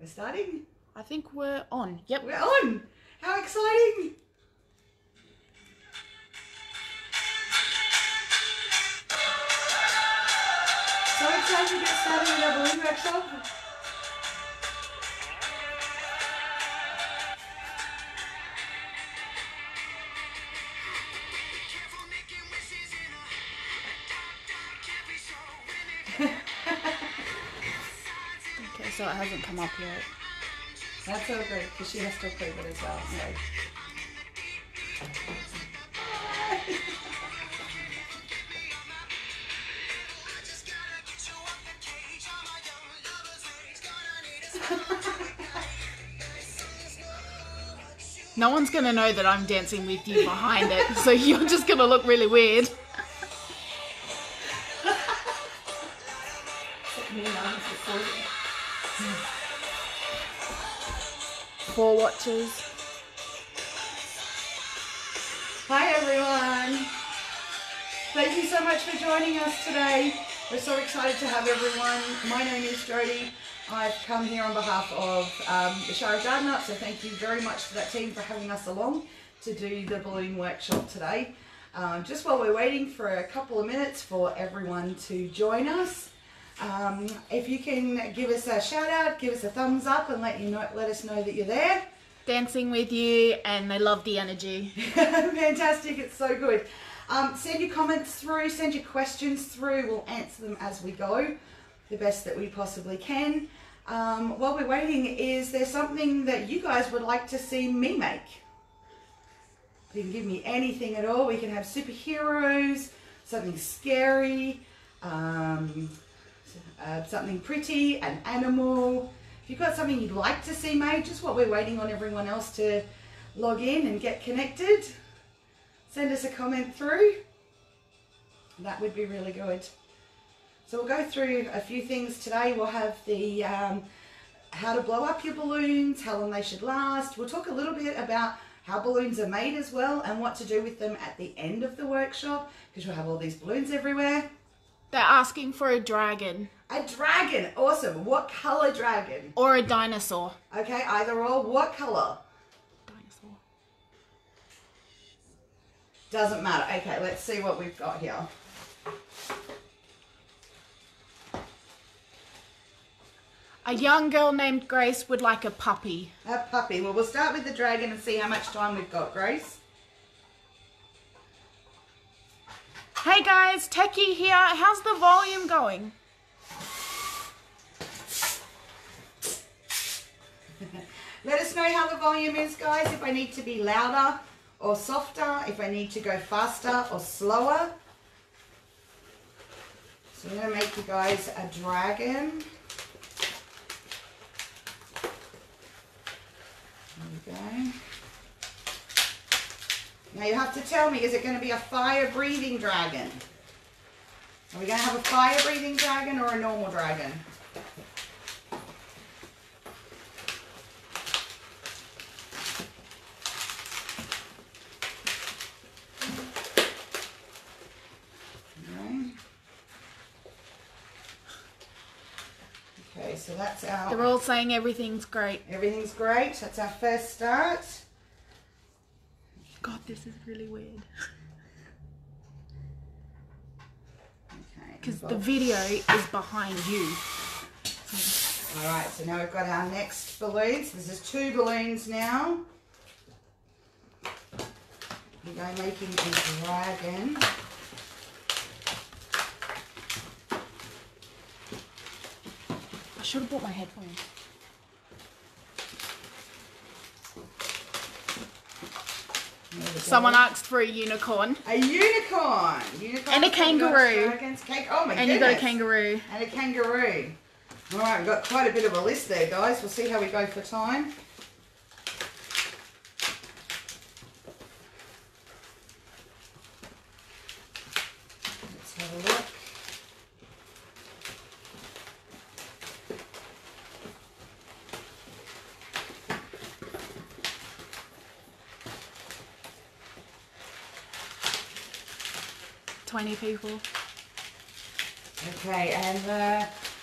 We're starting? I think we're on. Yep. We're on! How exciting! So excited to get started with our balloon workshop. Okay, so it hasn't come up yet. That's okay, because she has to approve it as well. So. No one's going to know that I'm dancing with you behind it, so you're just going to look really weird. Four watches. Hi everyone. Thank you so much for joining us today. We're so excited to have everyone. My name is Jody. I've come here on behalf of the Shire of Dardanup, so thank you very much to that team for having us along to do the balloon workshop today. Just while we're waiting for a couple of minutes for everyone to join us, if you can give us a shout out, give us a thumbs up and let us know that you're there. Dancing with you, and they love the energy. Fantastic, it's so good. Send your comments through, send your questions through, we'll answer them as we go, the best that we possibly can. While we're waiting, is there something that you guys would like to see me make? You can give me anything at all. We can have superheroes, something scary, something pretty, an animal. If you've got something you'd like to see made, just while we're waiting on everyone else to log in and get connected, send us a comment through. That would be really good. So we'll go through a few things today. We'll have the how to blow up your balloons, how long they should last. We'll talk a little bit about how balloons are made as well and what to do with them at the end of the workshop, because we'll have all these balloons everywhere. They're asking for a dragon. A dragon, awesome. What color dragon? Or a dinosaur. Okay, either or. What color? Dinosaur. Doesn't matter. Okay, let's see what we've got here. A young girl named Grace would like a puppy. A puppy. Well, we'll start with the dragon and see how much time we've got, Grace. Hey guys, Techie here. How's the volume going? Let us know how the volume is, guys. If I need to be louder or softer, if I need to go faster or slower. So I'm going to make you guys a dragon. There we go. Now you have to tell me, is it going to be a fire-breathing dragon? Are we going to have a fire-breathing dragon or a normal dragon? So that's our... They're all saying everything's great. Everything's great. That's our first start. God, this is really weird. Okay. Because the video is behind you. Alright, so now we've got our next balloons. This is two balloons now. We're going to make him a dragon. I should have bought my headphones. Someone asked for a unicorn. A unicorn! Unicorn and a kangaroo. Oh my goodness. You got a kangaroo. And a kangaroo. Alright, we've got quite a bit of a list there, guys. We'll see how we go for time. Let's have a look. People. Okay, and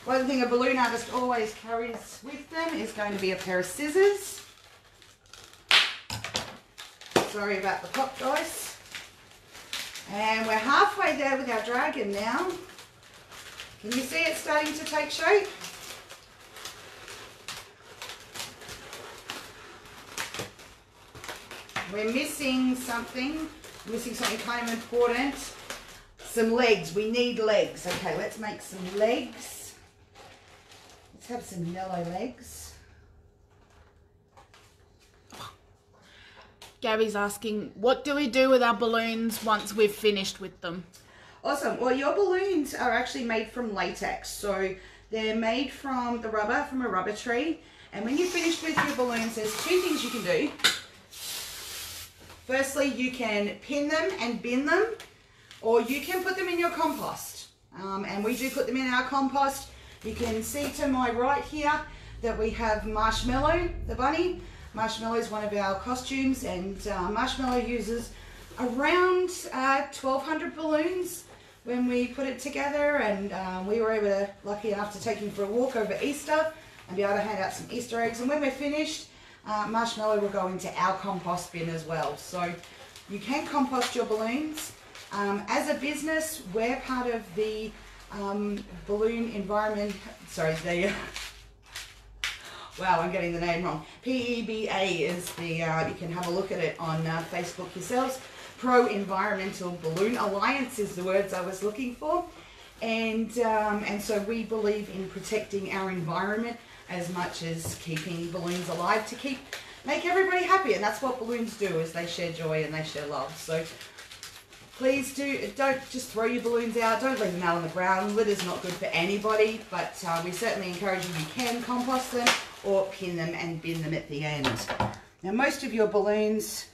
One thing a balloon artist always carries with them is going to be a pair of scissors. Sorry about the pop, guys. And we're halfway there with our dragon now. Can you see it starting to take shape? We're missing something. We're missing something kind of important. Some legs. We need legs. Okay, let's make some legs. Let's have some yellow legs. Gabby's asking, what do we do with our balloons once we've finished with them? Awesome. Well, your balloons are actually made from latex. So they're made from the rubber, from a rubber tree. And when you're finished with your balloons, there's two things you can do. Firstly, you can pin them and bin them, or you can put them in your compost. And we do put them in our compost. You can see to my right here that we have Marshmallow, the bunny. Marshmallow is one of our costumes, and Marshmallow uses around 1,200 balloons when we put it together, and we were able to, lucky enough to take him for a walk over Easter and be able to hand out some Easter eggs. And when we're finished, Marshmallow will go into our compost bin as well. So you can compost your balloons. As a business, we're part of the PEBA is the, you can have a look at it on Facebook yourselves. Pro Environmental Balloon Alliance is the words I was looking for. And so we believe in protecting our environment as much as keeping balloons alive to make everybody happy. And that's what balloons do, is they share joy and they share love. So please don't just throw your balloons out. Don't leave them out on the ground. Litter's not good for anybody, but we certainly encourage you, you can compost them or pin them and bin them at the end. Now, most of your balloons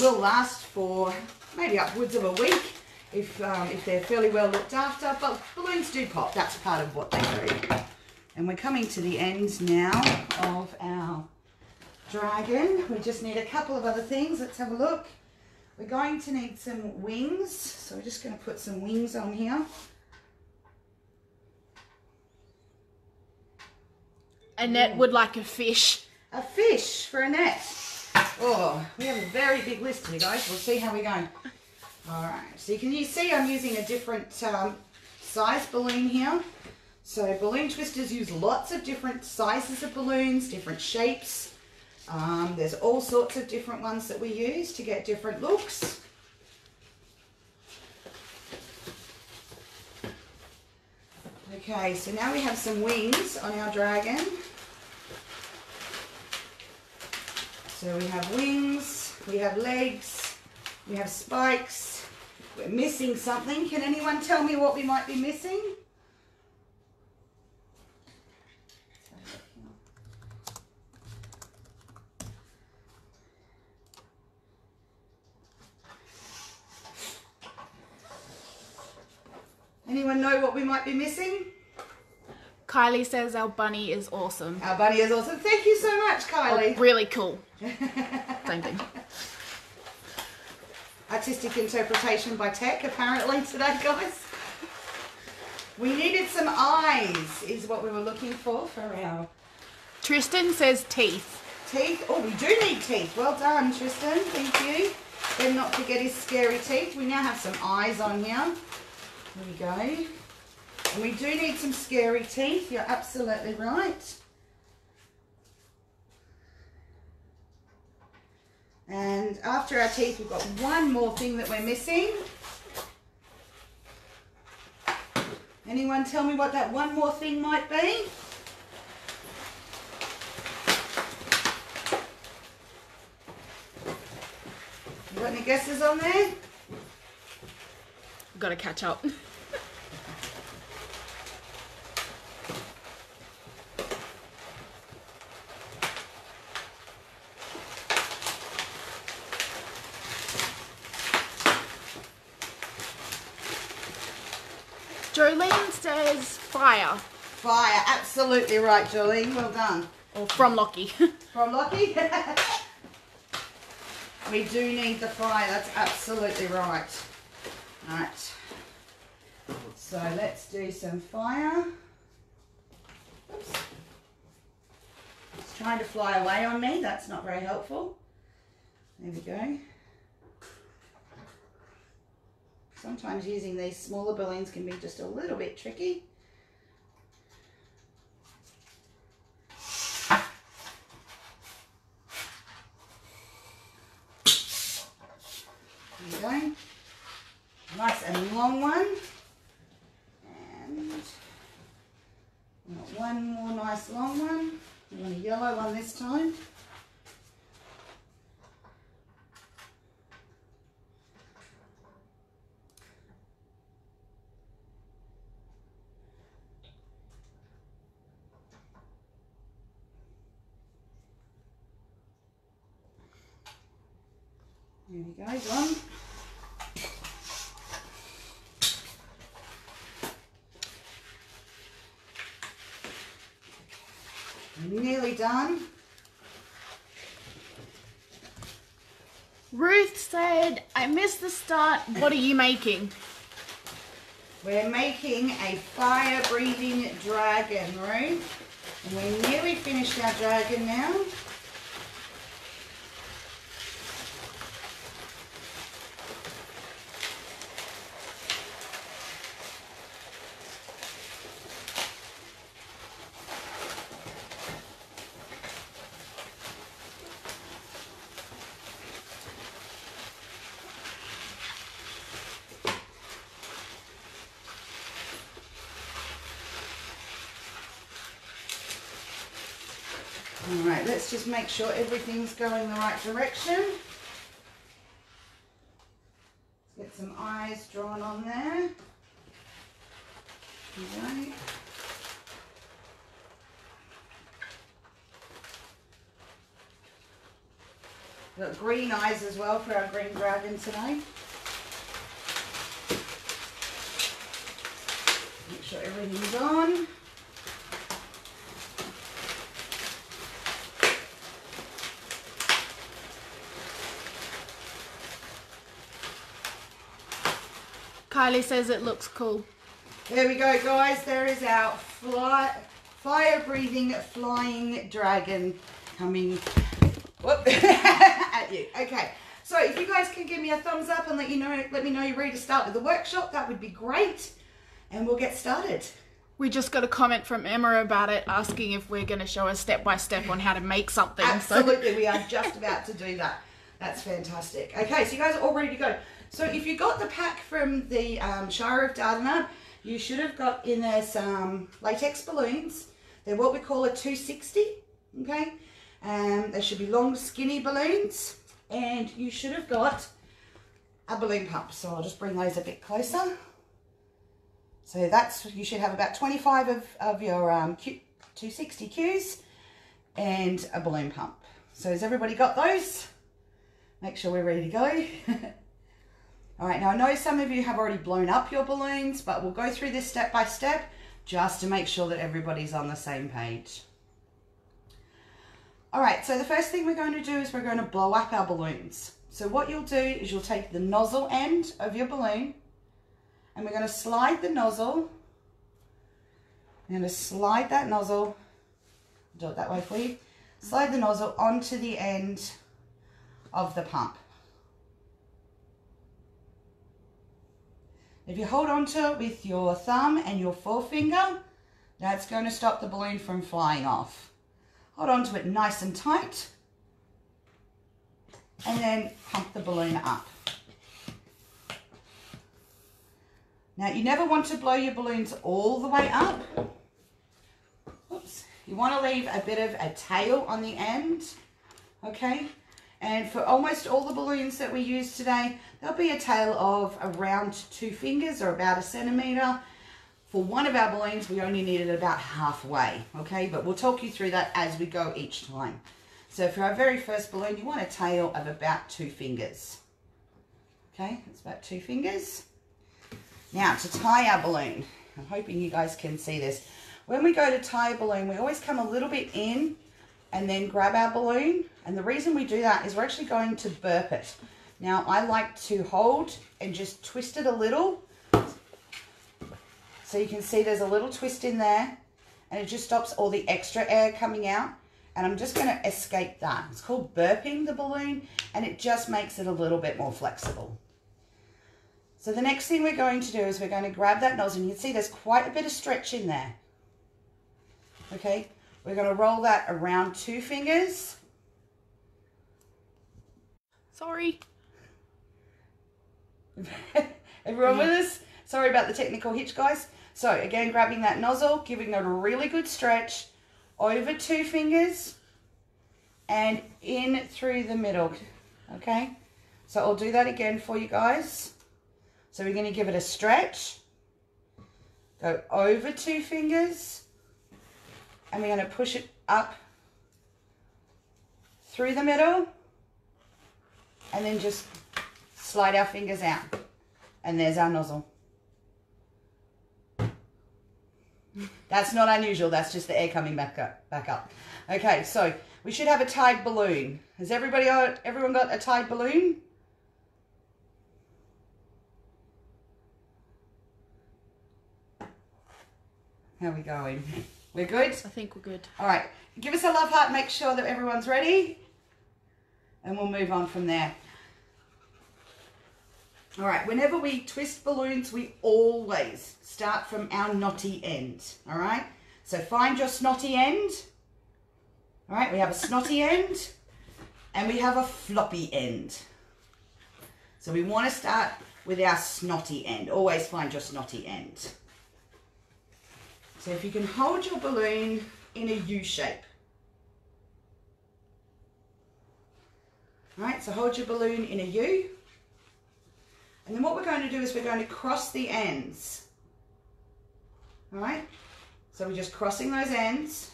will last for maybe upwards of a week if they're fairly well looked after, but balloons do pop. That's part of what they do. And we're coming to the end now of our dragon. We just need a couple of other things. Let's have a look. We're going to need some wings, so we're just going to put some wings on here. Annette would like a fish. A fish for Annette. Oh, we have a very big list here, guys. We'll see how we go. All right, so you see I'm using a different size balloon here. So balloon twisters use lots of different sizes of balloons, different shapes. There's all sorts of different ones that we use to get different looks. Okay, so now we have some wings on our dragon. So we have wings, we have legs, we have spikes. We're missing something. Can anyone tell me what we might be missing? Anyone know what we might be missing? Kylie says our bunny is awesome. Our bunny is awesome. Thank you so much, Kylie. Oh, really cool. Same thing. Artistic interpretation by Tech, apparently, today, guys. We needed some eyes is what we were looking for our... Tristan says teeth. Teeth? Oh, we do need teeth. Well done, Tristan. Thank you. Then not forget his scary teeth. We now have some eyes on here. There we go. And we do need some scary teeth. You're absolutely right. And after our teeth, we've got one more thing that we're missing. Anyone tell me what that one more thing might be? You got any guesses on there? Got to catch up. Jolene says fire. Fire, absolutely right, Jolene. Well done. Or from Lockie. From Lockie? We do need the fire, that's absolutely right. All right, So let's do some fire. Oops. It's trying to fly away on me. That's not very helpful. There we go. Sometimes using these smaller balloons can be just a little bit tricky. There we go. Nice and long one. And one more nice long one. We want a yellow one this time. There we go, one. Nearly done. Ruth said, I missed the start. What are you making? We're making a fire-breathing dragon, Ruth. And we're nearly finished our dragon now. Alright, let's just make sure everything's going the right direction. Get some eyes drawn on there. Okay. We've got green eyes as well for our green dragon today. Make sure everything's on. Kylie says it looks cool. There we go, guys. There is our fire-breathing flying dragon coming at you. Okay, so if you guys can give me a thumbs up and let me know you're ready to start with the workshop, that would be great, and we'll get started. We just got a comment from Emma about it, asking if we're going to show a step-by-step on how to make something. Absolutely, we are just about to do that. That's fantastic. Okay, so you guys are all ready to go. So if you got the pack from the Shire of Dardanup, you should have got in there some latex balloons. They're what we call a 260, okay? They should be long, skinny balloons. And you should have got a balloon pump. So I'll just bring those a bit closer. So that's, you should have about 25 of your 260 Qs and a balloon pump. So has everybody got those? Make sure we're ready to go. All right, now I know some of you have already blown up your balloons, but we'll go through this step by step just to make sure that everybody's on the same page. All right, so the first thing we're going to do is we're going to blow up our balloons. So what you'll do is you'll take the nozzle end of your balloon and we're going to slide the nozzle. I'm going to slide that nozzle, I'll do it that way for you, slide the nozzle onto the end of the pump. If you hold on to it with your thumb and your forefinger, that's going to stop the balloon from flying off. Hold on to it nice and tight and then pump the balloon up. Now you never want to blow your balloons all the way up. Oops. You want to leave a bit of a tail on the end, okay? And for almost all the balloons that we use today, there'll be a tail of around 2 fingers or about 1 centimetre. For one of our balloons, we only needed about halfway, okay? But we'll talk you through that as we go each time. So for our very first balloon, you want a tail of about 2 fingers. Okay, that's about 2 fingers. Now to tie our balloon, I'm hoping you guys can see this. When we go to tie a balloon, we always come a little bit in and then grab our balloon. And the reason we do that is we're actually going to burp it. Now I like to hold and just twist it a little So you can see there's a little twist in there, and it just stops all the extra air coming out. And I'm just going to escape that. It's called burping the balloon, and it just makes it a little bit more flexible. So the next thing we're going to do is we're going to grab that nozzle, and you can see there's quite a bit of stretch in there. Okay, we're going to roll that around 2 fingers. Sorry. Everyone with us? Sorry about the technical hitch, guys. So again, grabbing that nozzle, giving it a really good stretch, over 2 fingers and in through the middle. Okay, so I'll do that again for you guys. So we're going to give it a stretch, go over 2 fingers, and we're going to push it up through the middle, and then just slide our fingers out, and there's our nozzle. That's not unusual, that's just the air coming back up. Okay, so we should have a tied balloon. Has everyone got a tied balloon? How are we going? We're good? I think we're good. All right, give us a love heart, make sure that everyone's ready, and we'll move on from there. All right, whenever we twist balloons, we always start from our knotty end, all right? So find your snotty end. All right, we have a snotty end, and we have a floppy end. So we want to start with our snotty end. Always find your snotty end. So if you can hold your balloon in a U shape. All right, so hold your balloon in a U. And then what we're going to do is we're going to cross the ends. All right, so we're just crossing those ends.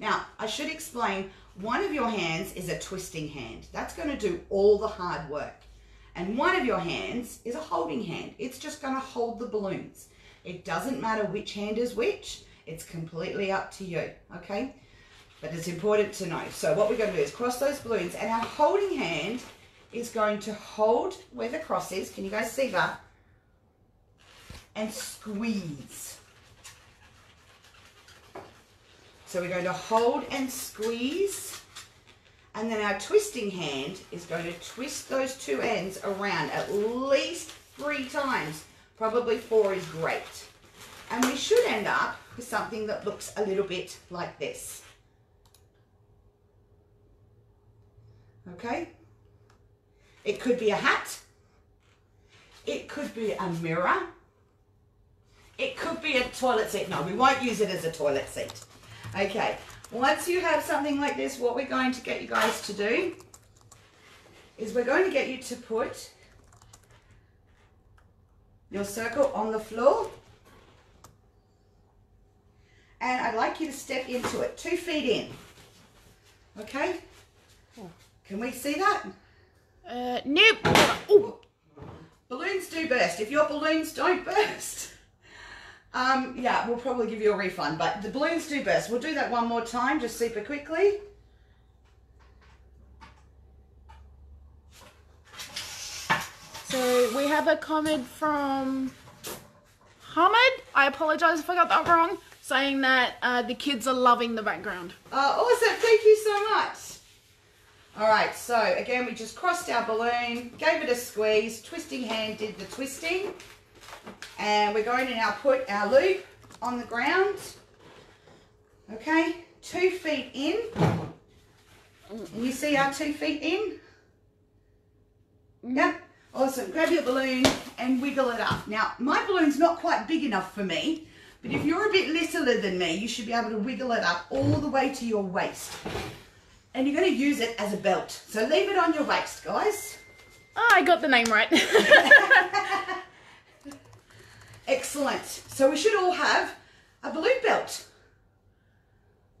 Now, I should explain, one of your hands is a twisting hand. That's going to do all the hard work. And one of your hands is a holding hand. It's just going to hold the balloons. It doesn't matter which hand is which. It's completely up to you, okay? But it's important to know. So what we're going to do is cross those balloons, and our holding hand is going to hold where the cross is. Can you guys see that? And squeeze. So we're going to hold and squeeze, and then our twisting hand is going to twist those two ends around at least 3 times. Probably 4 is great. And we should end up with something that looks a little bit like this. Okay? It could be a hat, it could be a mirror, it could be a toilet seat. No, we won't use it as a toilet seat. Okay, once you have something like this, what we're going to get you guys to do is we're going to get you to put your circle on the floor, and I'd like you to step into it 2 feet in. Okay, can we see that? Nope. Oh. Balloons do burst. If your balloons don't burst, yeah, we'll probably give you a refund, but the balloons do burst. We'll do that one more time, just super quickly. So we have a comment from Hamid. I apologize if I got that wrong, saying that the kids are loving the background. Awesome. Thank you so much. All right, so again, we just crossed our balloon, gave it a squeeze, twisting hand did the twisting, and we're going to now put our loop on the ground, okay, 2 feet in. Can you see our 2 feet in? Yep, awesome. Grab your balloon and wiggle it up. Now, my balloon's not quite big enough for me, but if you're a bit littler than me, you should be able to wiggle it up all the way to your waist. And you're going to use it as a belt. So leave it on your waist, guys. Oh, I got the name right. Excellent. So we should all have a balloon belt.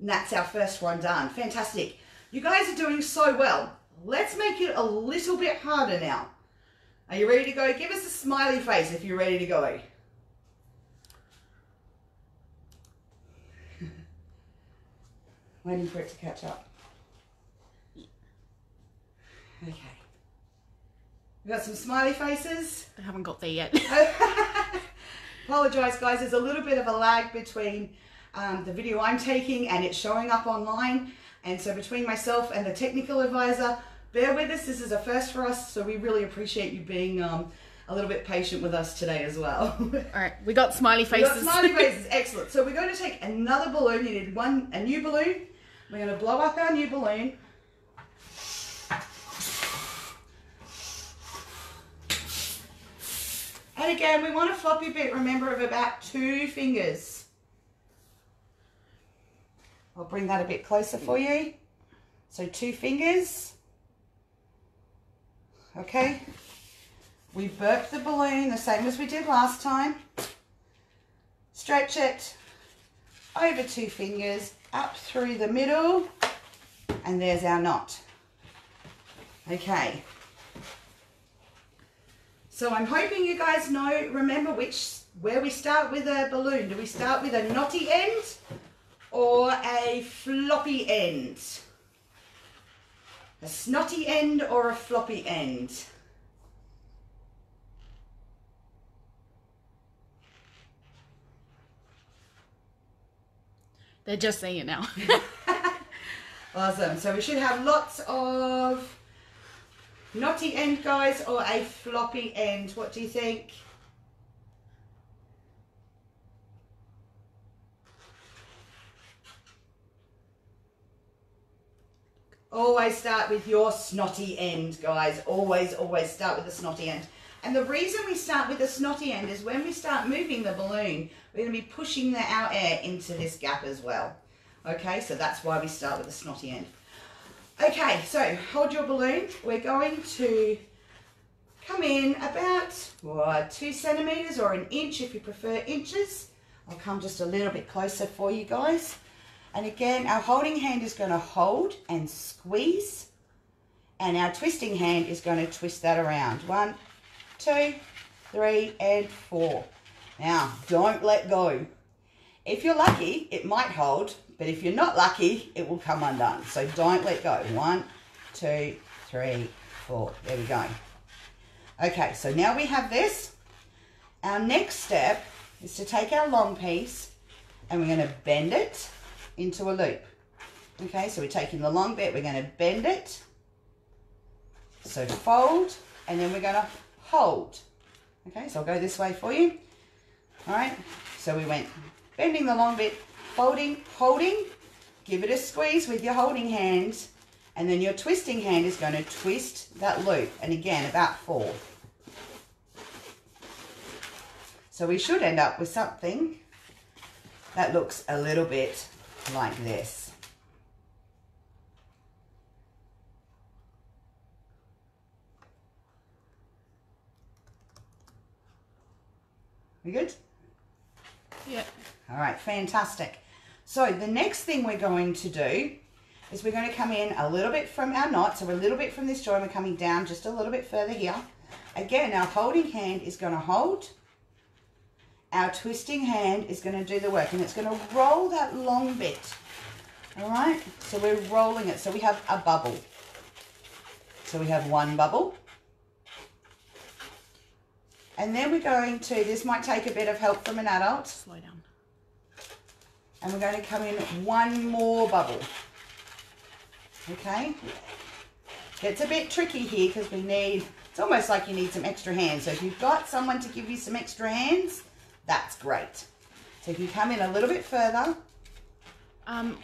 And that's our first one done. Fantastic. You guys are doing so well. Let's make it a little bit harder now. Are you ready to go? Give us a smiley face if you're ready to go. Waiting for it to catch up. Okay, we've got some smiley faces. I haven't got there yet. Apologize guys, there's a little bit of a lag between the video I'm taking and it showing up online, and so between myself and the technical advisor, bear with us. This is a first for us, so we really appreciate you being a little bit patient with us today as well. All right, we got smiley faces. We got smiley faces, excellent. So we're going to take another balloon. You need a new balloon. We're going to blow up our new balloon. And again, we want a floppy bit, remember, of about 2 fingers. I'll bring that a bit closer for you. So 2 fingers. Okay. We burp the balloon the same as we did last time. Stretch it over 2 fingers, up through the middle, and there's our knot. Okay. So I'm hoping you guys know, remember where we start with a balloon. Do we start with a knotty end or a floppy end? A snotty end or a floppy end? They're just saying it now. Awesome. So we should have lots of knotty end, guys, or a floppy end. What do you think? Always start with your snotty end, guys. Always, always start with the snotty end. And the reason we start with the snotty end is when we start moving the balloon, we're going to be pushing our air into this gap as well. Okay, so that's why we start with the snotty end. Okay, so hold your balloon. We're going to come in about 2 centimeters or an inch if you prefer inches. I'll come just a little bit closer for you guys. And again, our holding hand is going to hold and squeeze, and our twisting hand is going to twist that around. 1, 2, 3, and 4. Now, don't let go. If you're lucky, it might hold, but if you're not lucky, it will come undone. So don't let go. 1, 2, 3, 4. There we go. Okay, so now we have this. Our next step is to take our long piece and we're going to bend it into a loop. Okay, so we're taking the long bit, we're going to bend it. So fold, and then we're going to hold. Okay, so I'll go this way for you. All right, so we went bending the long bit, folding, holding, give it a squeeze with your holding hand, and then your twisting hand is going to twist that loop, and again about 4. So we should end up with something that looks a little bit like this. We good? Yeah. All right, fantastic. So the next thing we're going to do is we're going to come in a little bit from our knot. So we're a little bit from this joint. We're coming down just a little bit further here. Again, our holding hand is going to hold. Our twisting hand is going to do the work, and it's going to roll that long bit. All right, so we're rolling it. So we have a bubble. So we have one bubble. And then we're going to, this might take a bit of help from an adult. Slow down. And we're going to come in one more bubble. Okay. It's a bit tricky here because we need, it's almost like you need some extra hands. So if you've got someone to give you some extra hands, that's great. So if you come in a little bit further.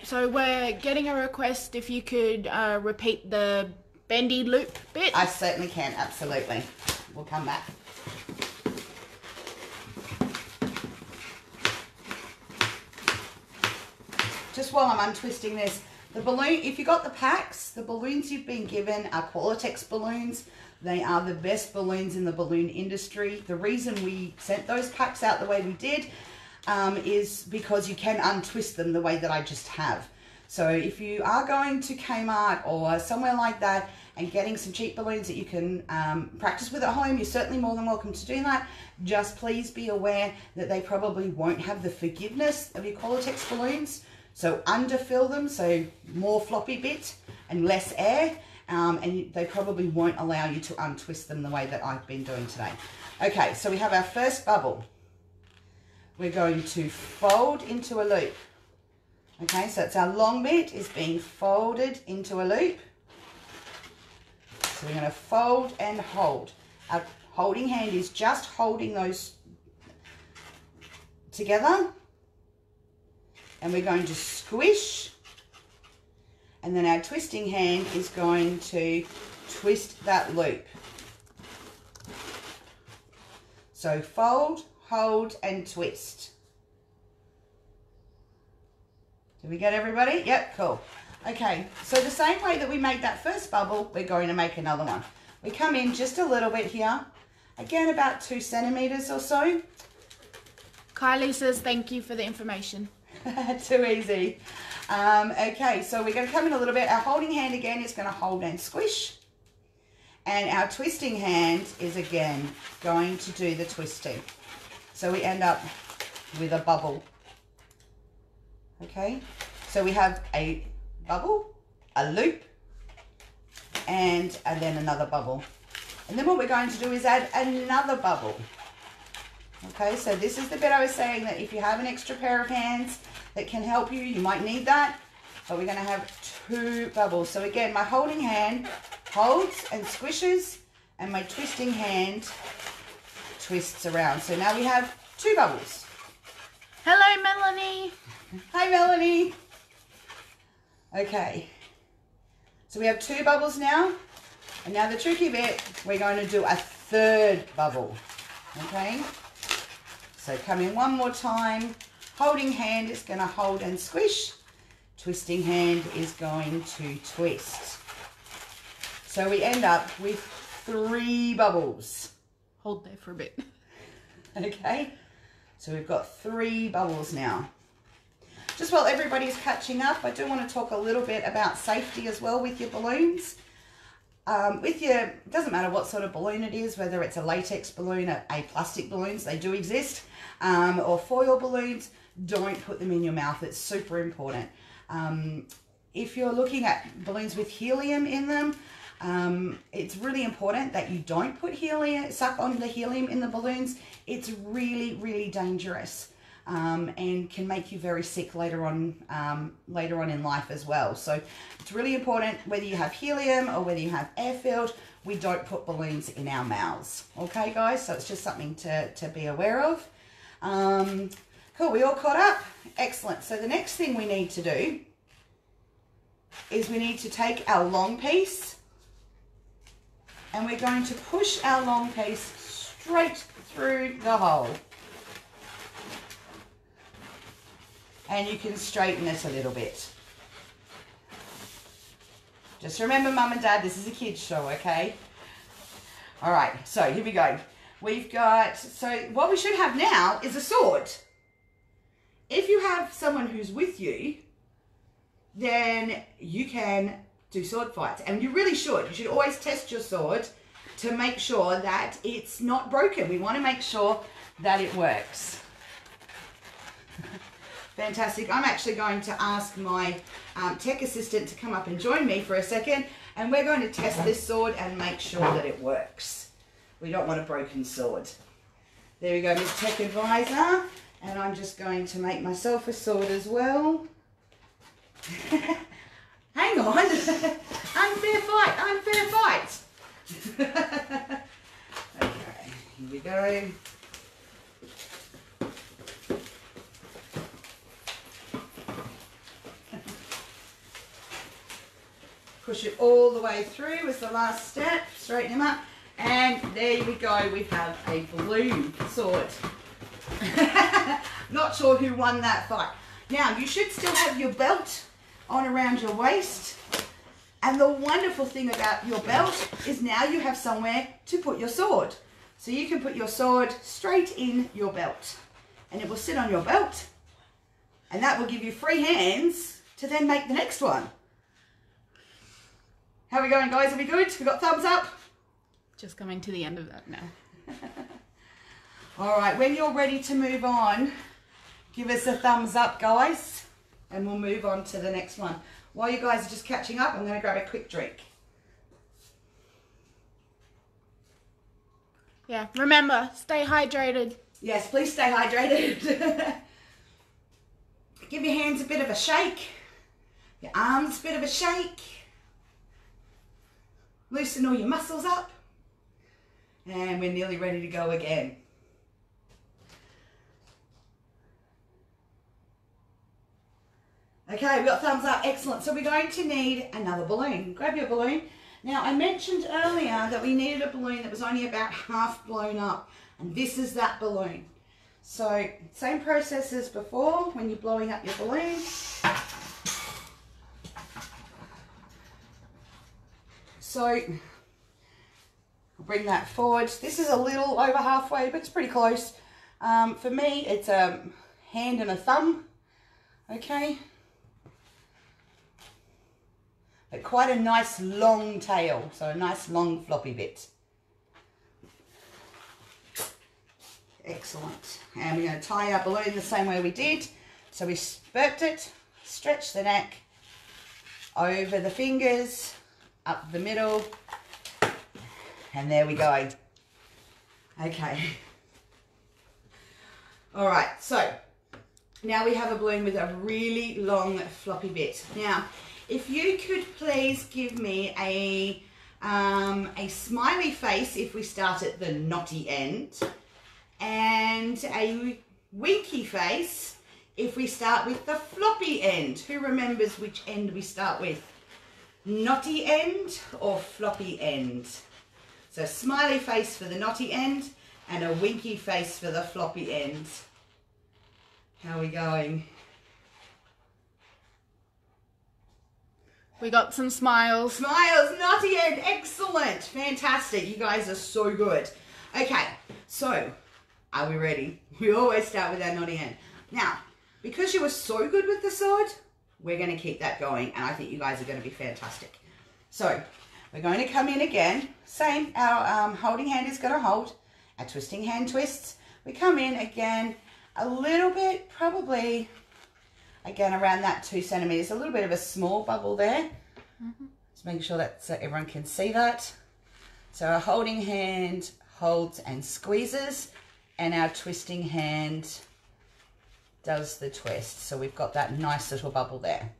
So we're getting a request if you could repeat the bendy loop bit. I certainly can, absolutely. We'll come back. Just while I'm untwisting this, the balloon, if you got the packs, the balloons you've been given are Qualitex balloons. They are the best balloons in the balloon industry. The reason we sent those packs out the way we did is because you can untwist them the way that I just have. So if you are going to Kmart or somewhere like that and getting some cheap balloons that you can practice with at home, you're certainly more than welcome to do that. Just please be aware that they probably won't have the forgiveness of your Qualitex balloons. So underfill them, so more floppy bit and less air, and they probably won't allow you to untwist them the way that I've been doing today. Okay, so we have our first bubble. we're going to fold into a loop. Okay, so it's our long bit is being folded into a loop. So we're going to fold and hold. Our holding hand is just holding those together. And we're going to squish. And then our twisting hand is going to twist that loop. So fold, hold and twist. Did we get everybody? Yep, cool. Okay, so the same way that we made that first bubble, we're going to make another one. We come in just a little bit here. Again, about 2 centimeters or so. Kylie says, thank you for the information. Too easy. Okay, so we're going to come in a little bit. Our holding hand again is going to hold and squish. And our twisting hand is again going to do the twisting. So we end up with a bubble. Okay, so we have a bubble, a loop, and then another bubble. And then what we're going to do is add another bubble. Okay, so this is the bit I was saying that if you have an extra pair of hands that can help you, you might need that. But we're going to have 2 bubbles. So again, my holding hand holds and squishes, and my twisting hand twists around. So now we have 2 bubbles. Hello, Melanie. Hi, Melanie. Okay, so we have 2 bubbles now, and now the tricky bit, we're going to do a 3rd bubble. Okay, so come in one more time. Holding hand is going to hold and squish, twisting hand is going to twist. So we end up with 3 bubbles. Hold there for a bit. Okay, so we've got 3 bubbles now. Just while everybody's catching up, I do want to talk a little bit about safety as well with your balloons. It doesn't matter what sort of balloon it is, whether it's a latex balloon, a plastic balloons, they do exist, or foil balloons, don't put them in your mouth. It's super important. If you're looking at balloons with helium in them, it's really important that you don't put helium, suck on the helium in the balloons. It's really, really dangerous. And can make you very sick later on in life as well. So it's really important whether you have helium or whether you have air-filled, we don't put balloons in our mouths. Okay, guys? So it's just something to be aware of. Cool, we all caught up? Excellent. So the next thing we need to do is we need to take our long piece and we're going to push our long piece straight through the hole. And you can straighten it a little bit. Just remember, Mum and Dad, this is a kids' show, okay? All right, so here we go. We've got, so what we should have now is a sword. If you have someone who's with you, then you can do sword fights. And you really should. You should always test your sword to make sure that it's not broken. We want to make sure that it works. Fantastic. I'm actually going to ask my tech assistant to come up and join me for a second, and we're going to test this sword and make sure that it works. We don't want a broken sword. There we go, Miss Tech Advisor. And I'm just going to make myself a sword as well. Hang on. Unfair fight. Okay, here we go. Push it all the way through was the last step. Straighten him up. And there we go. We have a balloon sword. Not sure who won that fight. Now, you should still have your belt on around your waist. And the wonderful thing about your belt is now you have somewhere to put your sword. So you can put your sword straight in your belt. And it will sit on your belt. And that will give you free hands to then make the next one. How are we going, guys? Are we good? We got thumbs up? Just coming to the end of that now. All right, when you're ready to move on, give us a thumbs up, guys, and we'll move on to the next one. While you guys are just catching up, I'm going to grab a quick drink. Yeah, remember, stay hydrated. Yes, please stay hydrated. Give your hands a bit of a shake. Your arms a bit of a shake. Loosen all your muscles up. And we're nearly ready to go again. Okay, we've got thumbs up, excellent. So we're going to need another balloon. Grab your balloon. Now, I mentioned earlier that we needed a balloon that was only about half blown up, and this is that balloon. So, same process as before when you're blowing up your balloon. So, I'll bring that forward. This is a little over halfway, but it's pretty close. For me, it's a hand and a thumb, okay? But quite a nice long tail, so a nice long floppy bit. Excellent. And we're going to tie our balloon the same way we did. So we spurped it, stretch the neck, over the fingers, up the middle, and there we go. Okay. All right, so now we have a balloon with a really long floppy bit. Now, if you could please give me a smiley face if we start at the knotty end, and a winky face if we start with the floppy end. Who remembers which end we start with? Knotty end or floppy end? So smiley face for the knotty end and a winky face for the floppy end. How are we going? We got some smiles. Smiles, knotty end, excellent, fantastic. You guys are so good. Okay, so are we ready? We always start with our knotty end. Now, because you were so good with the sword, we're going to keep that going, and I think you guys are going to be fantastic. So, we're going to come in again. Same, our holding hand is going to hold. Our twisting hand twists. We come in again a little bit, probably... Again, around that 2 centimetres, a little bit of a small bubble there. Mm-hmm. Just making sure that so everyone can see that. So our holding hand holds and squeezes, and our twisting hand does the twist. So we've got that nice little bubble there.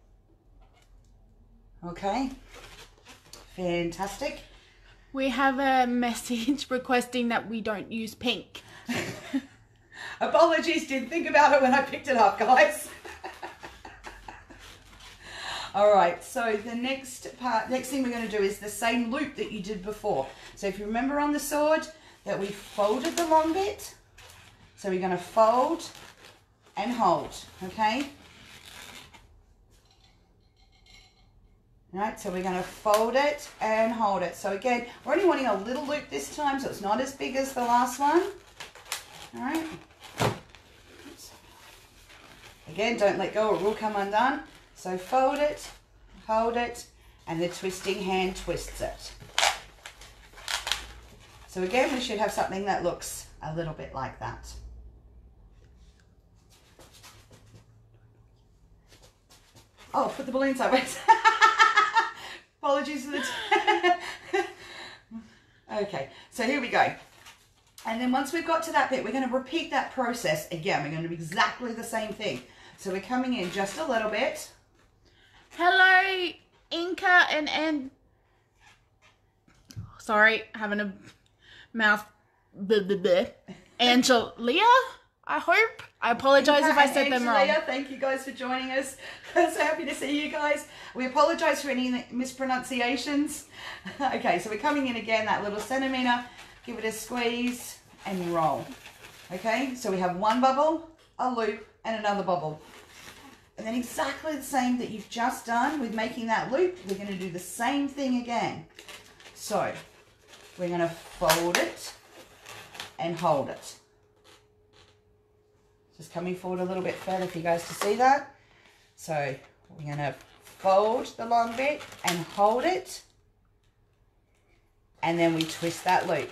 Okay, fantastic. We have a message requesting that we don't use pink. Apologies, didn't think about it when I picked it up, guys. All right, so the next thing we're going to do is the same loop that you did before. So if you remember on the sword that we folded the long bit, so we're going to fold and hold, okay? All right, so we're going to fold it and hold it. So again, we're only wanting a little loop this time, so it's not as big as the last one. All right. Oops. Again, don't let go, it will come undone. So fold it, hold it, and the twisting hand twists it. So again, we should have something that looks a little bit like that. Oh, put the balloon sideways. Apologies for the... Okay, so here we go. And then once we've got to that bit, we're going to repeat that process again. We're going to do exactly the same thing. So we're coming in just a little bit. Hello, Inca and sorry, having a mouth. Angelia, I hope. I apologize if I said them wrong. Angelia, thank you guys for joining us. I'm so happy to see you guys. We apologize for any mispronunciations. Okay, so we're coming in again, that little centimeter. Give it a squeeze and roll. Okay, so we have one bubble, a loop, and another bubble. And then exactly the same that you've just done with making that loop, we're going to do the same thing again. So we're going to fold it and hold it. Just coming forward a little bit further for you guys to see that. So we're going to fold the long bit and hold it. And then we twist that loop.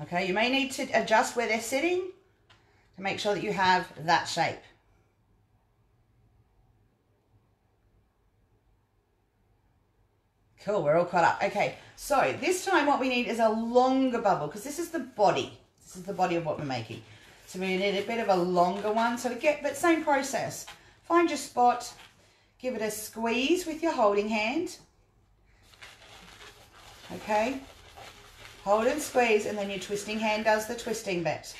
Okay, you may need to adjust where they're sitting to make sure that you have that shape. Cool, we're all caught up. Okay, so this time what we need is a longer bubble, because this is the body. This is the body of what we're making. So we need a bit of a longer one. So to get that same process, find your spot, give it a squeeze with your holding hand. Okay, hold and squeeze, and then your twisting hand does the twisting bit.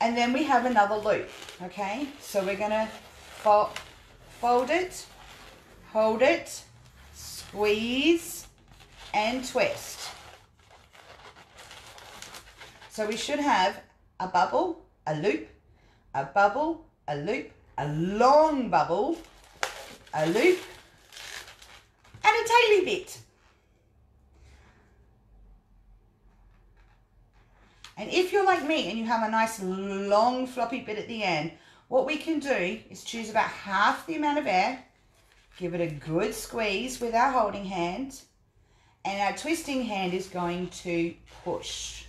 And then we have another loop, okay? So we're gonna fold it, hold it, squeeze, and twist. So we should have a bubble, a loop, a bubble, a loop, a long bubble, a loop, and a taily bit. And if you're like me and you have a nice long floppy bit at the end, what we can do is choose about half the amount of air, give it a good squeeze with our holding hand, and our twisting hand is going to push,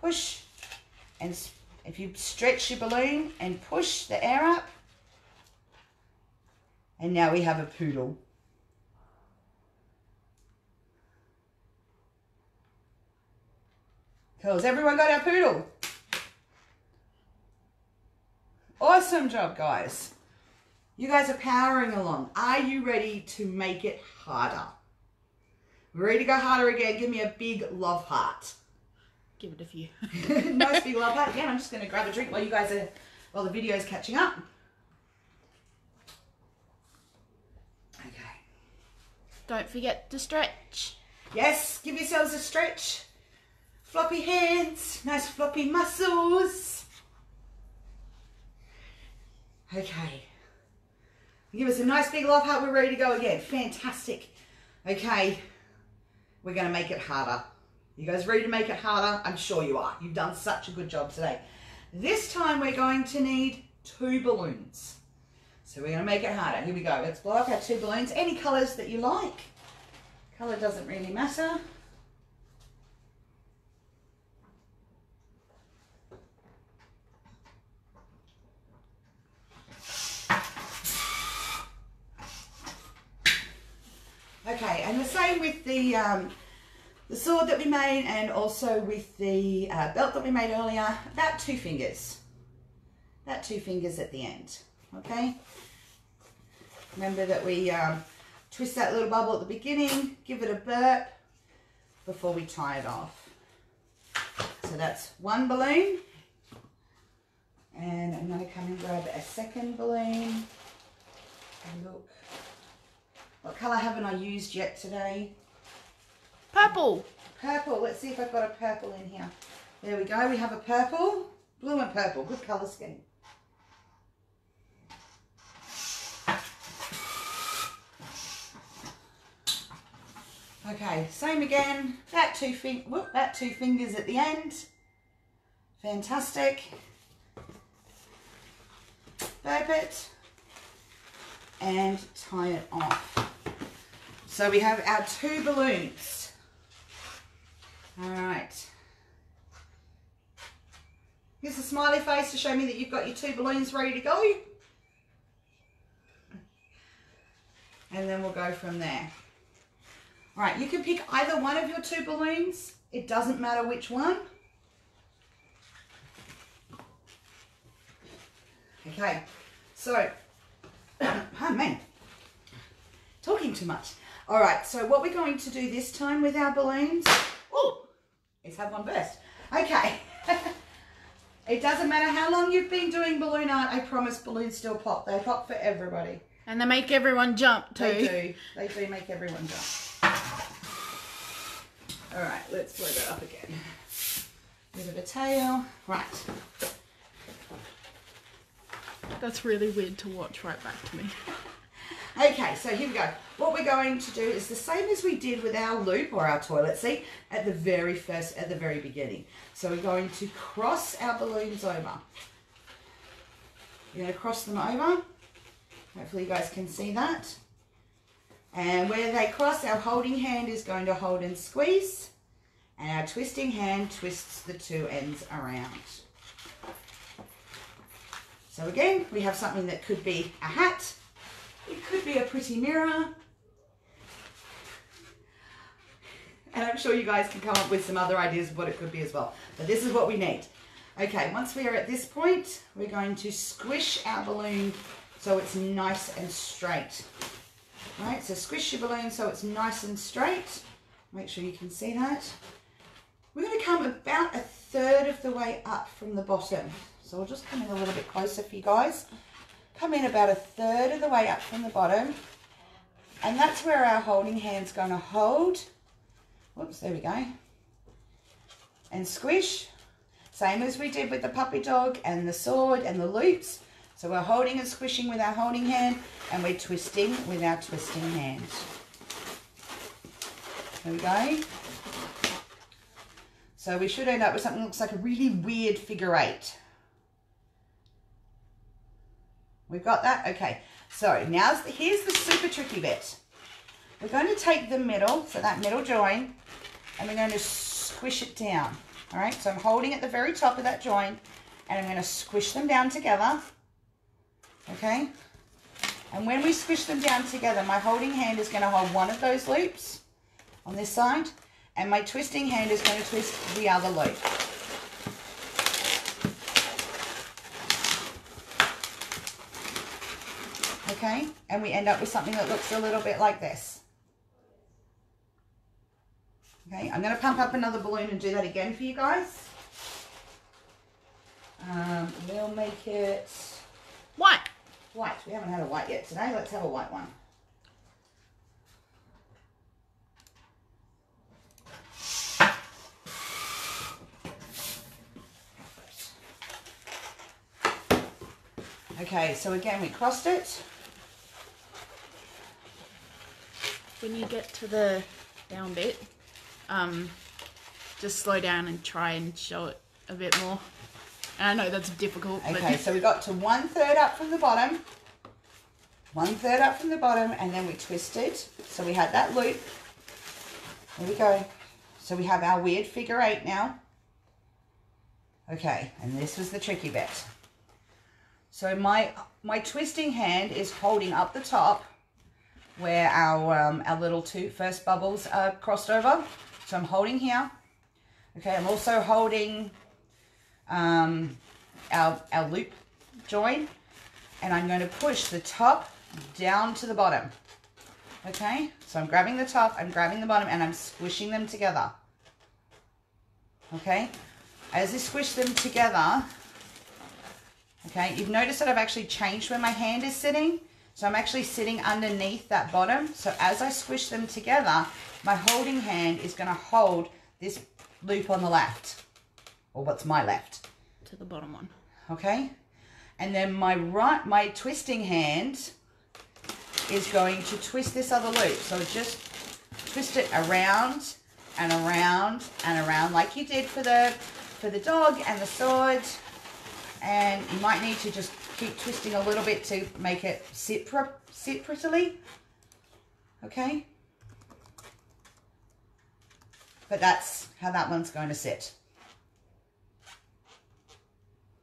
push. And if you stretch your balloon and push the air up, and now we have a poodle. Cool. Has everyone got our poodle? Awesome job, guys. You guys are powering along. Are you ready to make it harder? Ready to go harder again? Give me a big love heart. Give it a few. Nice big love heart. Yeah, I'm just going to grab a drink while you guys are, while the video's catching up. Okay. Don't forget to stretch. Yes, give yourselves a stretch. Floppy hands, nice floppy muscles. Okay. Give us a nice big love heart. We're ready to go again. Fantastic. Okay. We're going to make it harder. You guys ready to make it harder? I'm sure you are. You've done such a good job today. This time we're going to need 2 balloons. So we're going to make it harder. Here we go. Let's blow up our 2 balloons. Any colours that you like. Colour doesn't really matter. Okay, and the same with the sword that we made, and also with the belt that we made earlier, about two fingers at the end, okay? Remember that we twist that little bubble at the beginning, give it a burp before we tie it off. So that's one balloon, and I'm going to come and grab a second balloon and look. What colour haven't I used yet today? Purple. Purple. Let's see if I've got a purple in here. There we go. We have a purple. Blue and purple. Good colour scheme. Okay. Same again. About two fingers at the end. Fantastic. Burp it. And tie it off. So we have our 2 balloons. All right. Here's a smiley face to show me that you've got your 2 balloons ready to go. And then we'll go from there. All right, you can pick either one of your 2 balloons. It doesn't matter which one. Okay, so, oh man, talking too much. All right, so what we're going to do this time with our balloons, oh, let's have one burst. Okay. It doesn't matter how long you've been doing balloon art, I promise balloons still pop. They pop for everybody. And they make everyone jump too. They do make everyone jump. All right, let's blow that up again. Give it a tail. Right. That's really weird to watch right back to me. Okay, so here we go. What we're going to do is the same as we did with our loop or our toilet seat at the very first, at the very beginning. So we're going to cross our balloons over. We're going to cross them over. Hopefully you guys can see that. And where they cross, our holding hand is going to hold and squeeze. And our twisting hand twists the 2 ends around. So again, we have something that could be a hat. It could be a pretty mirror. and I'm sure you guys can come up with some other ideas of what it could be as well. But this is what we need. Okay, once we are at this point, we're going to squish our balloon so it's nice and straight. All right, so squish your balloon so it's nice and straight. Make sure you can see that. We're going to come about 1/3 of the way up from the bottom. So we'll just come in a little bit closer for you guys. Come in about 1/3 of the way up from the bottom. And that's where our holding hand's going to hold. Whoops, there we go. And squish. Same as we did with the puppy dog and the sword and the loops. So we're holding and squishing with our holding hand, and we're twisting with our twisting hand. There we go. So we should end up with something that looks like a really weird figure eight. We've got that? Okay. So now here's the super tricky bit. We're going to take the middle, so that middle join, and we're going to squish it down. All right. So I'm holding at the very top of that join, and I'm going to squish them down together. Okay. And when we squish them down together, my holding hand is going to hold one of those loops on this side, and my twisting hand is going to twist the other loop. Okay, and we end up with something that looks a little bit like this. Okay, I'm going to pump up another balloon and do that again for you guys. We'll make it white. White. We haven't had a white yet today. Let's have a white one. Okay, so again, we crossed it. When you get to the down bit, just slow down and try and show it a bit more. And I know that's difficult. Okay, but so we got to 1/3 up from the bottom. 1/3 up from the bottom, and then we twisted. So we had that loop. There we go. So we have our weird figure eight now. Okay, and this was the tricky bit. So my twisting hand is holding up the top where our little two first bubbles are crossed over. So I'm holding here. Okay, I'm also holding our loop join, and I'm going to push the top down to the bottom. Okay, so I'm grabbing the top, I'm grabbing the bottom, and I'm squishing them together. Okay, as I squish them together, okay, you've noticed that I've actually changed where my hand is sitting. So I'm actually sitting underneath that bottom. So as I squish them together, my holding hand is going to hold this loop on the left. Or what's my left? To the bottom one. Okay. And then my twisting hand is going to twist this other loop. So just twist it around and around and around like you did for the dog and the sword. And you might need to just keep twisting a little bit to make it sit prettily. Okay? But that's how that one's going to sit.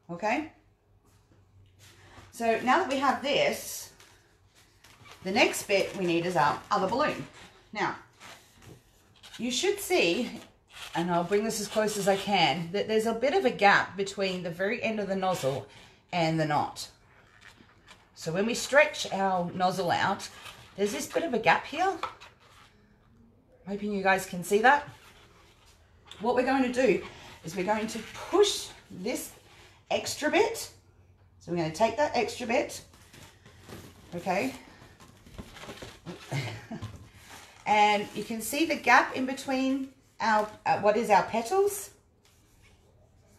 Okay? So now that we have this, the next bit we need is our other balloon. Now, you should see, and I'll bring this as close as I can, that there's a bit of a gap between the very end of the nozzle and the knot. So when we stretch our nozzle out, there's this bit of a gap here. Hoping you guys can see that. What we're going to do is we're going to push this extra bit. So we're going to take that extra bit, okay, and you can see the gap in between our what is our petals.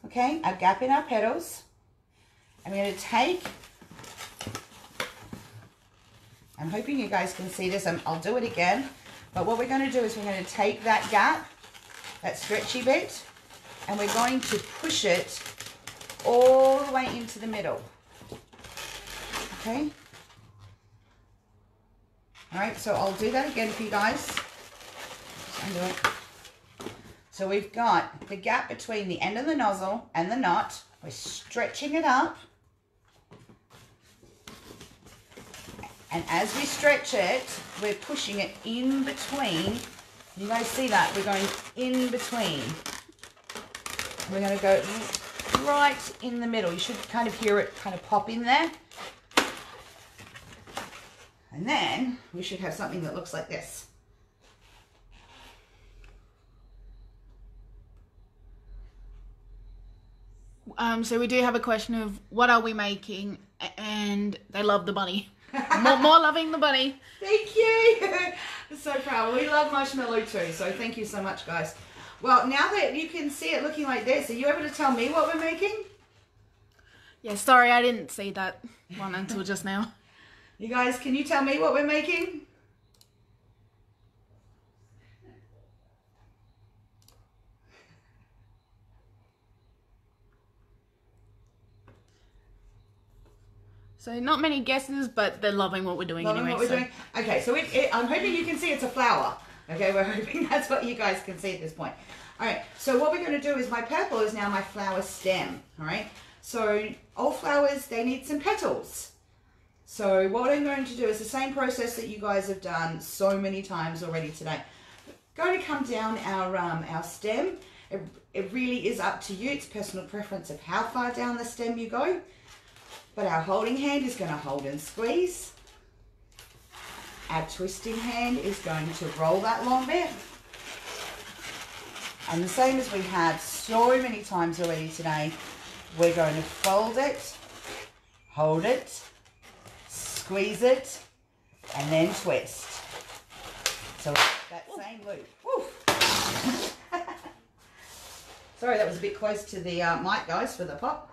Okay, our gap in our petals. I'm going to take, I'm hoping you guys can see this, I'll do it again, but what we're going to do is we're going to take that gap, that stretchy bit, and we're going to push it all the way into the middle. Okay, all right, so I'll do that again for you guys. So we've got the gap between the end of the nozzle and the knot. We're stretching it up. And as we stretch it, we're pushing it in between You guys see that? We're going in between. We're going to go right in the middle. You should kind of hear it kind of pop in there. And then we should have something that looks like this. So we do have a question of what are we making, and they love the bunny. More loving the bunny. Thank you. I'm so proud. We love Marshmallow too, so thank you so much, guys. Well, now that you can see it looking like this, are you able to tell me what we're making? Yeah, sorry, I didn't see that one until just now. You guys, can you tell me what we're making? So not many guesses, but they're loving what we're doing anyway. Okay, so I'm hoping you can see it's a flower. Okay, we're hoping that's what you guys can see at this point. All right, so what we're going to do is my purple is now my flower stem, all right? So all flowers, they need some petals. So what I'm going to do is the same process that you guys have done so many times already today. We're going to come down our stem. It really is up to you. It's personal preference of how far down the stem you go. But our holding hand is going to hold and squeeze. Our twisting hand is going to roll that long bit. And the same as we have so many times already today, we're going to fold it, hold it, squeeze it, and then twist. So that same loop. Woo. Sorry, that was a bit close to the mic, guys, for the pop.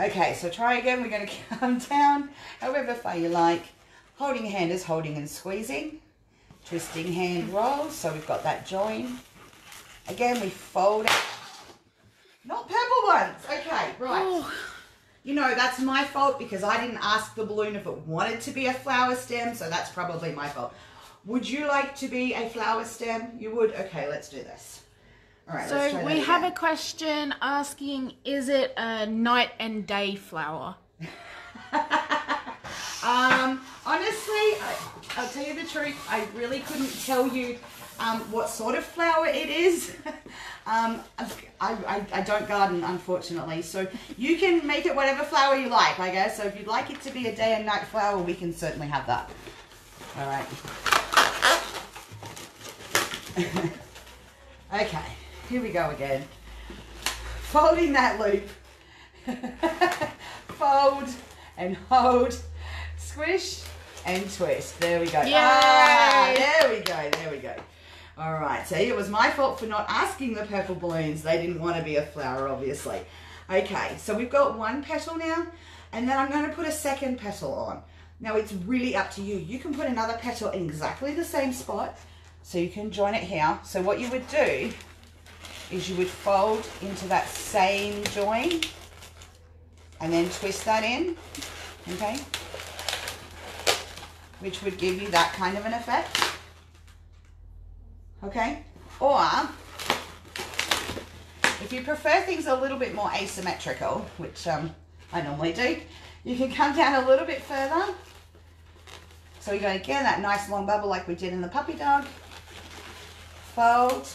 Okay, so try again. We're going to come down however far you like. Holding hand is holding and squeezing. Twisting hand rolls, so we've got that join. Again, we fold it. Not purple ones. Okay, right. Oh. You know, that's my fault because I didn't ask the balloon if it wanted to be a flower stem, so that's probably my fault. Would you like to be a flower stem? You would? Okay, let's do this. All right, so we have a question asking, is it a night and day flower? Honestly, I'll tell you the truth, I really couldn't tell you what sort of flower it is. I don't garden, unfortunately, so you can make it whatever flower you like, I guess. So if you'd like it to be a day and night flower, we can certainly have that. All right. Okay. Here we go again. Folding that loop. Fold and hold. Squish and twist. There we go. Yay! Ah, there we go. There we go. All right. So it was my fault for not asking the purple balloons. They didn't want to be a flower, obviously. Okay. So we've got one petal now. And then I'm going to put a second petal on. Now, it's really up to you. You can put another petal in exactly the same spot. So you can join it here. So what you would do is you would fold into that same join and then twist that in, okay, which would give you that kind of an effect, okay? Or if you prefer things a little bit more asymmetrical, which I normally do, you can come down a little bit further. So you're going to get that nice long bubble like we did in the puppy dog. Fold,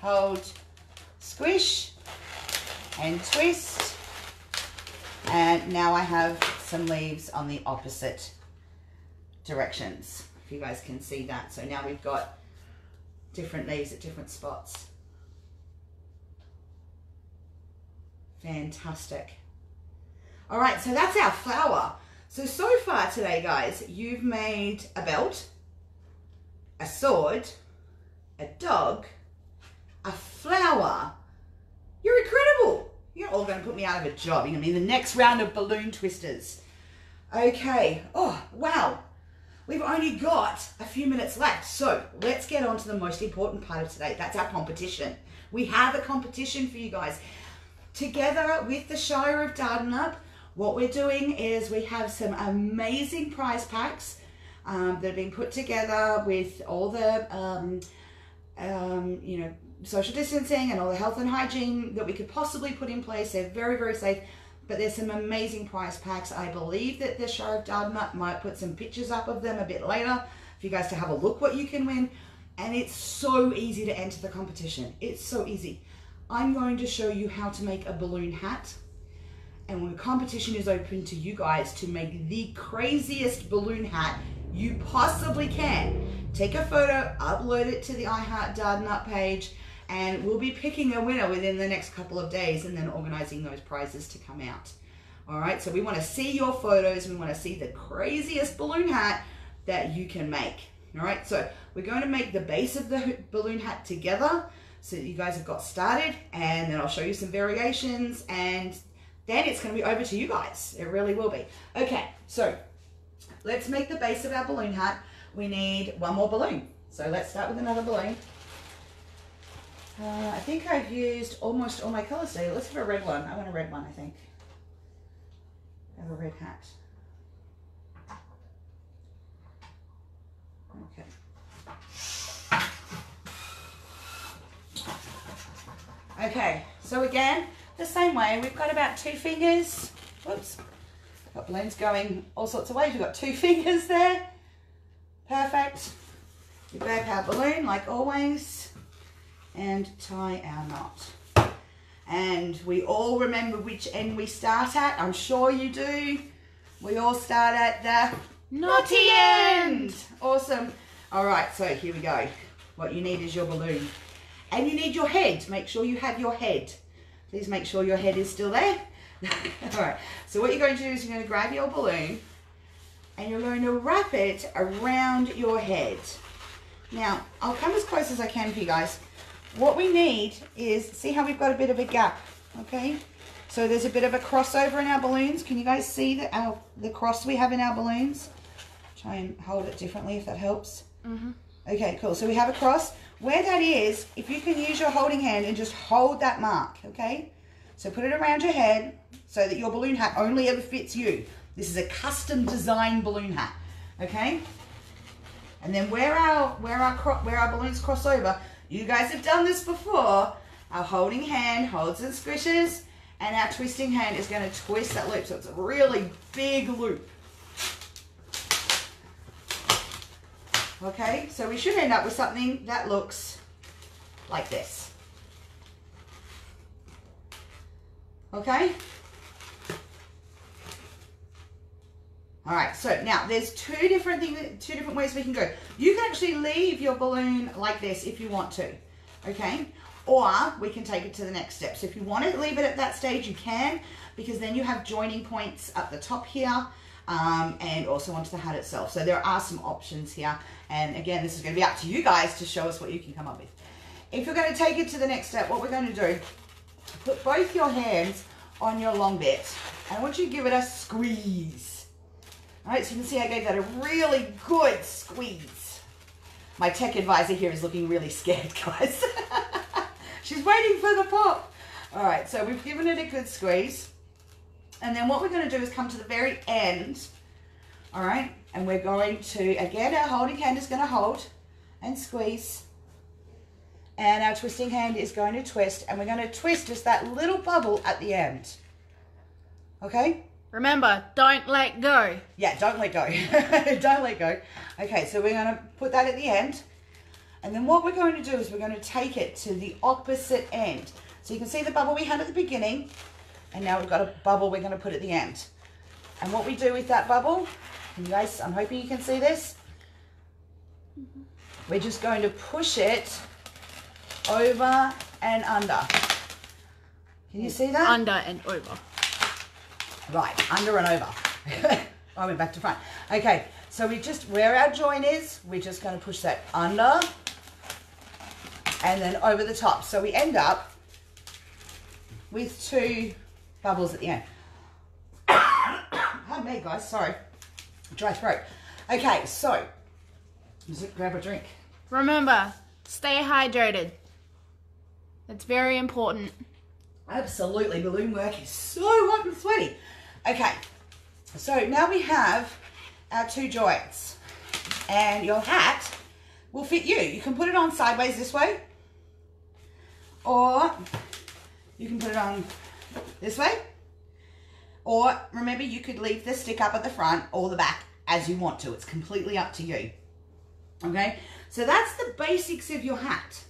hold, squish, and twist. And now I have some leaves on the opposite directions, if you guys can see that. So now we've got different leaves at different spots. Fantastic. All right, so that's our flower. So far today, guys, you've made a belt, a sword, a dog, a flower. You're incredible. You're all going to put me out of a job. You're going to be the next round of balloon twisters. Okay. Oh, wow. We've only got a few minutes left. So let's get on to the most important part of today. That's our competition. We have a competition for you guys. Together with the Shire of Dardanup, What we're doing is we have some amazing prize packs that have been put together with all the you know, social distancing and all the health and hygiene that we could possibly put in place. They're very, very safe, but there's some amazing prize packs. I believe that the Shire of Dardanup might put some pictures up of them a bit later for you guys to have a look what you can win. And it's so easy to enter the competition. It's so easy. I'm going to show you how to make a balloon hat. And when the competition is open to you guys to make the craziest balloon hat you possibly can, take a photo, upload it to the iHeart Dardanup page, and we'll be picking a winner within the next couple of days and then organizing those prizes to come out. All right, so we want to see your photos. We want to see the craziest balloon hat that you can make. All right, so we're going to make the base of the balloon hat together so that you guys have got started, and then I'll show you some variations, and then it's going to be over to you guys. It really will be. Okay, so let's make the base of our balloon hat. We need one more balloon. So let's start with another balloon. I think I've used almost all my colors today. Let's have a red one. I want a red one, I think. I have a red hat. Okay. Okay, so again, the same way. We've got about 2 fingers. Whoops. Got balloons going all sorts of ways. We've got 2 fingers there. Perfect. We grab our balloon like always and tie our knot. And we all remember which end we start at. I'm sure you do. We all start at the knotty end. Awesome. All right, so here we go. What you need is your balloon. And you need your head. Make sure you have your head. Please make sure your head is still there. All right, so what you're going to do is you're going to grab your balloon and you're going to wrap it around your head. Now, I'll come as close as I can for you guys. What we need is, see how we've got a bit of a gap, okay? So there's a bit of a crossover in our balloons. Can you guys see the cross we have in our balloons? Try and hold it differently if that helps. Mm-hmm. Okay, cool, so we have a cross. Where that is, if you can use your holding hand and just hold that mark, okay? So put it around your head so that your balloon hat only ever fits you. This is a custom designed balloon hat, okay? And then where our balloons cross over, you guys have done this before. Our holding hand holds and squishes, and our twisting hand is going to twist that loop, so it's a really big loop. Okay, so we should end up with something that looks like this. Okay. All right, so now there's two different ways we can go. You can actually leave your balloon like this if you want to, okay? Or we can take it to the next step. So if you want to leave it at that stage, you can, because then you have joining points up the top here and also onto the hat itself. So there are some options here. And again, this is going to be up to you guys to show us what you can come up with. If you're going to take it to the next step, what we're going to do, put both your hands on your long bit. And I want you to give it a squeeze. All right, so you can see I gave that a really good squeeze. My tech advisor here is looking really scared, guys. She's waiting for the pop. All right, so we've given it a good squeeze. And then what we're going to do is come to the very end, all right? And we're going to, again, our holding hand is going to hold and squeeze. And our twisting hand is going to twist. And we're going to twist just that little bubble at the end, okay? Remember, don't let go. Yeah, don't let go. Don't let go. Okay, so we're going to put that at the end. And then what we're going to do is we're going to take it to the opposite end. So you can see the bubble we had at the beginning. And now we've got a bubble we're going to put at the end. And what we do with that bubble, you guys, I'm hoping you can see this. We're just going to push it over and under. Can you see that? Under and over. Right, under and over. I went back to front. Okay, so we just, where our join is, we're just going to push that under and then over the top. So we end up with 2 bubbles at the end. Pardon me, guys, sorry. Dry throat. Okay, so, just grab a drink. Remember, stay hydrated. That's very important. Absolutely, balloon work is so hot and sweaty. Okay, so now we have our two joints, and your hat will fit you. You can put it on sideways this way, or you can put it on this way, or remember you could leave the stick up at the front or the back as you want to. It's completely up to you. Okay, so that's the basics of your hat.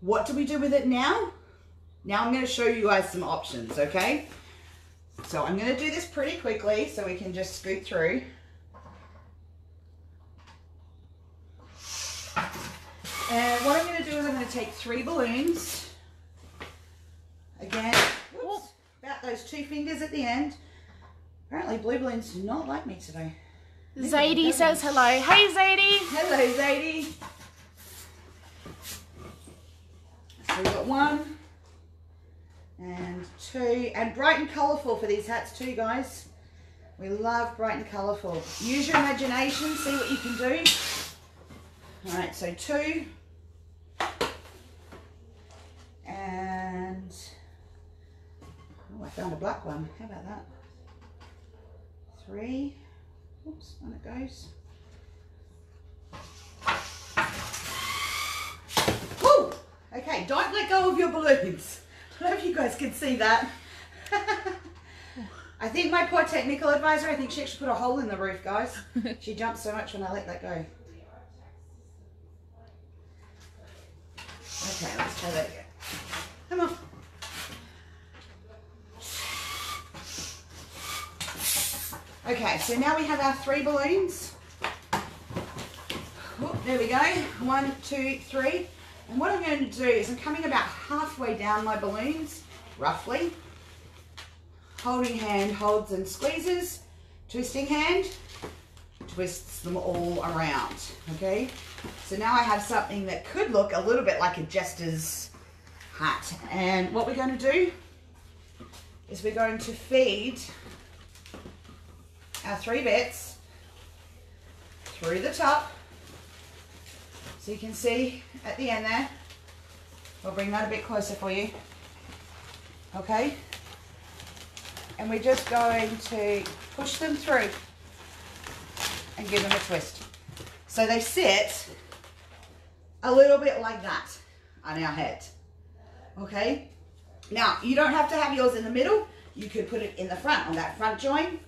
What do we do with it now? Now I'm going to show you guys some options, okay? So I'm going to do this pretty quickly so we can just scoot through. And what I'm going to do is I'm going to take 3 balloons. Again, whoops, about those 2 fingers at the end. Apparently blue balloons do not like me today. Zadie says hello. Hey, Zadie. Hello, Zadie. So we've got 1. And 2, and bright and colourful for these hats too, guys. We love bright and colourful. Use your imagination, see what you can do. All right, so 2, and oh, I found a black one. How about that? 3. Oops, on it goes. Woo! Okay, don't let go of your balloons. I don't know if you guys can see that. I think my poor technical advisor, I think she actually put a hole in the roof, guys. She jumped so much when I let that go. Okay, let's try that again. Come on. Okay, so now we have our 3 balloons. Oh, there we go. 1, 2, 3. And what I'm going to do is I'm coming about halfway down my balloons, roughly, holding hand holds and squeezes, twisting hand twists them all around, okay? So now I have something that could look a little bit like a jester's hat. And what we're going to do is we're going to feed our 3 bits through the top. So you can see at the end there, we'll bring that a bit closer for you, okay? And we're just going to push them through and give them a twist. So they sit a little bit like that on our head, okay? Now, you don't have to have yours in the middle. You could put it in the front on that front join.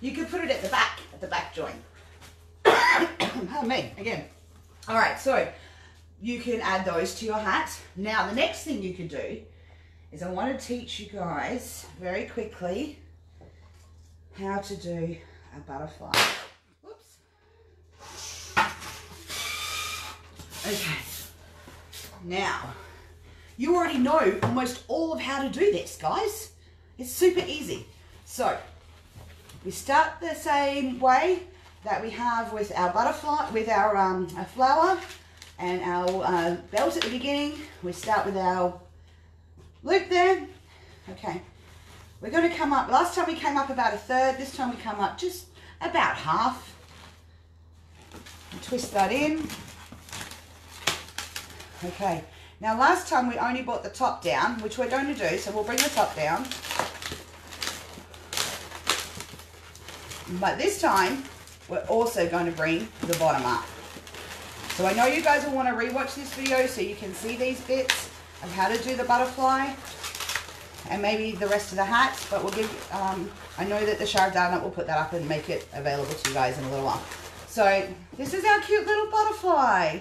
You could put it at the back join. Pardon me, again. All right, so you can add those to your hat. Now, the next thing you could do is I want to teach you guys very quickly how to do a butterfly. Oops. Okay. Now, you already know almost all of how to do this, guys. It's super easy. So, we start the same way that we have with our butterfly, with our flower and our belt at the beginning. We start with our loop there. Okay, we're going to come up. Last time we came up about 1/3. This time we come up just about half. And twist that in. Okay. Now last time we only brought the top down, which we're going to do. So we'll bring the top down. But this time, we're also going to bring the bottom up. So I know you guys will want to re-watch this video so you can see these bits of how to do the butterfly and maybe the rest of the hat, but we'll give, I know that the Shire of Dardanup will put that up and make it available to you guys in a little while. So this is our cute little butterfly.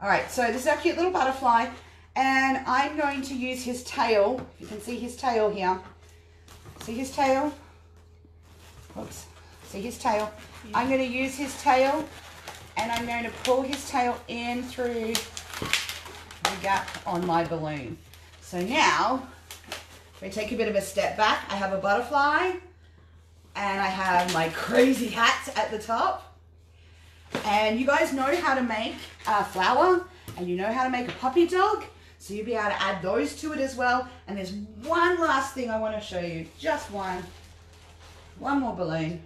All right, so this is our cute little butterfly, and I'm going to use his tail. If you can see his tail here, see his tail? Oops, see his tail? Yeah. I'm going to use his tail, and I'm going to pull his tail in through the gap on my balloon. So now, we take a bit of a step back. I have a butterfly, and I have my crazy hats at the top. And you guys know how to make a flower, and you know how to make a puppy dog, so you'll be able to add those to it as well. And there's one last thing I want to show you, just one. One more balloon.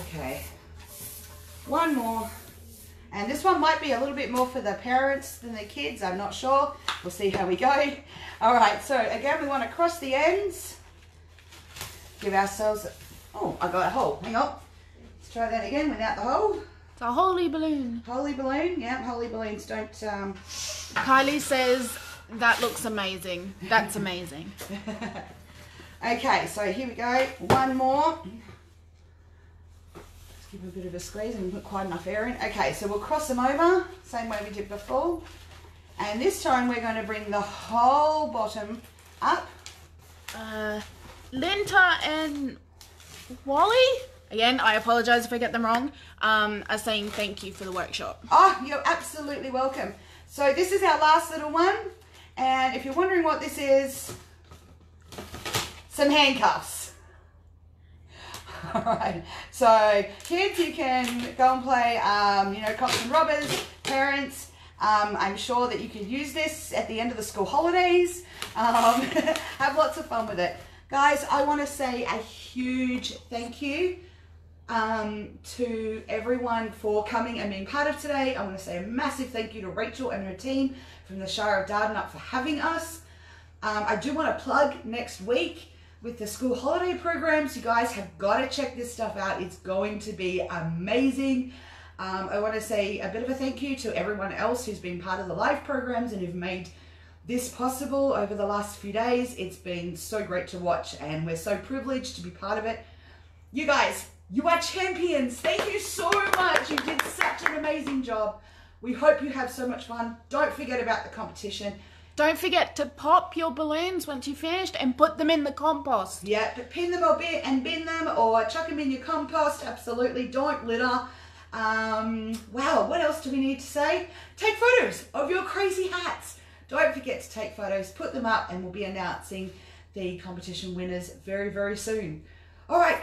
Okay. one more. And this one might be a little bit more for the parents than the kids, I'm not sure. We'll see how we go. All right, so again, we want to cross the ends. Give ourselves, oh, I got a hole. Hang on. Let's try that again without the hole. It's a holy balloon. Holy balloon, yeah, holy balloons don't... Kylie says, that looks amazing. That's amazing. Okay, so here we go. One more. Give a bit of a squeeze and put quite enough air in. Okay, so we'll cross them over, same way we did before. And this time we're going to bring the whole bottom up. Linda and Wally, again, I apologise if I get them wrong, are saying thank you for the workshop. Oh, you're absolutely welcome. So this is our last little one. And if you're wondering what this is, some handcuffs. All right, so kids, you can go and play, you know, cops and robbers, parents. I'm sure that you can use this at the end of the school holidays. Have lots of fun with it. Guys, I want to say a huge thank you to everyone for coming and being part of today. I want to say a massive thank you to Rachel and her team from the Shire of Dardanup for having us. I do want to plug next week. With the school holiday programs, you guys have got to check this stuff out. It's going to be amazing. I want to say a bit of a thank you to everyone else who's been part of the live programs and who've made this possible over the last few days. It's been so great to watch and we're so privileged to be part of it. You guys, you are champions. Thank you so much. You did such an amazing job. We hope you have so much fun. Don't forget about the competition. Don't forget to pop your balloons once you've finished and put them in the compost. Yeah, but pin them or bin them or chuck them in your compost. Absolutely, don't litter. Wow, what else do we need to say? Take photos of your crazy hats. Don't forget to take photos, put them up, and we'll be announcing the competition winners very, very soon. All right,